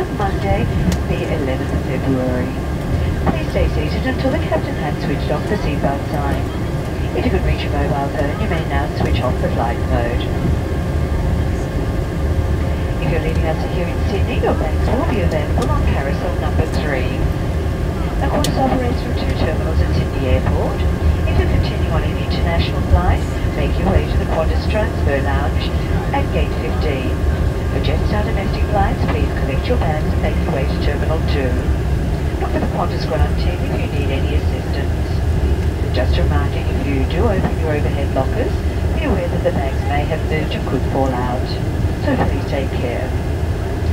of Monday, the 11th of February. Please stay seated until the captain has switched off the seatbelt sign. If you could reach your mobile phone, you may now switch off the flight mode. If you're leaving us here in Sydney, your bags will be available on carousel number 3. The Qantas operates from 2 terminals at Sydney Airport. If you continue on an international flight, make your way to the Qantas Transfer Lounge at Gate 15. For Jetstar domestic flights, please collect your bags and make your way to Terminal 2. Look for the Qantas ground team if you need any assistance. Just a reminder, if you do open your overhead lockers, be aware that the bags may have moved and could fall out. So please take care.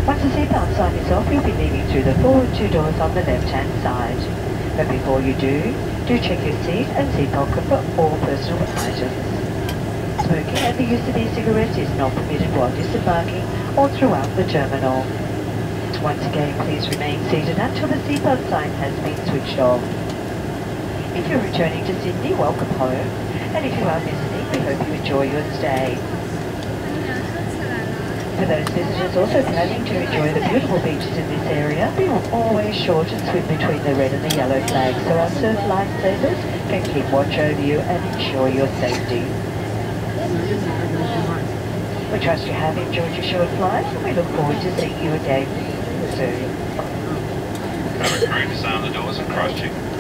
Once the seatbelt sign is off, you'll be leaving through the forward 2 doors on the left-hand side. But before you do check your seat and seat pocket for all personal items. Smoking and the use of e-cigarettes is not permitted while disembarking or throughout the terminal. Once again, please remain seated until the seatbelt sign has been switched off. If you're returning to Sydney, welcome home, and if you are visiting, we hope you enjoy your stay. For those visitors also planning to enjoy the beautiful beaches in this area, be always sure to swim between the red and the yellow flags so our surf lifesavers can keep watch over you and ensure your safety. We trust you have enjoyed your short flight and we look forward to seeing you again soon. Over crew, disarm the doors and cross check.